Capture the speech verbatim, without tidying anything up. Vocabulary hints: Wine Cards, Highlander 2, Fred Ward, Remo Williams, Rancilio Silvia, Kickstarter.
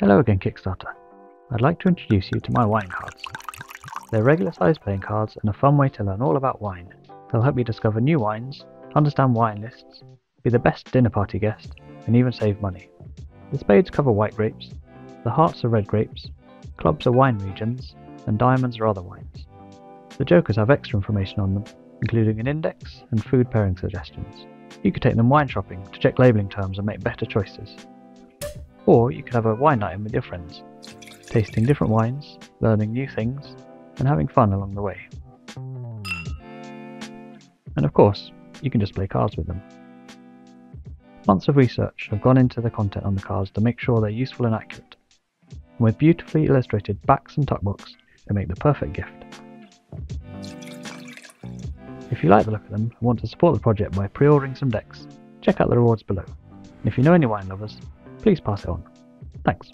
Hello again, Kickstarter. I'd like to introduce you to my wine cards. They're regular sized playing cards and a fun way to learn all about wine. They'll help you discover new wines, understand wine lists, be the best dinner party guest, and even save money. The spades cover white grapes, the hearts are red grapes, clubs are wine regions, and diamonds are other wines. The jokers have extra information on them, including an index and food pairing suggestions. You could take them wine shopping to check labelling terms and make better choices. Or you could have a wine night in with your friends, tasting different wines, learning new things, and having fun along the way. And of course, you can just play cards with them. Months of research have gone into the content on the cards to make sure they're useful and accurate. And with beautifully illustrated backs and tuckbooks, they make the perfect gift. If you like the look of them and want to support the project by pre-ordering some decks, check out the rewards below. And if you know any wine lovers, please pass it on. Thanks.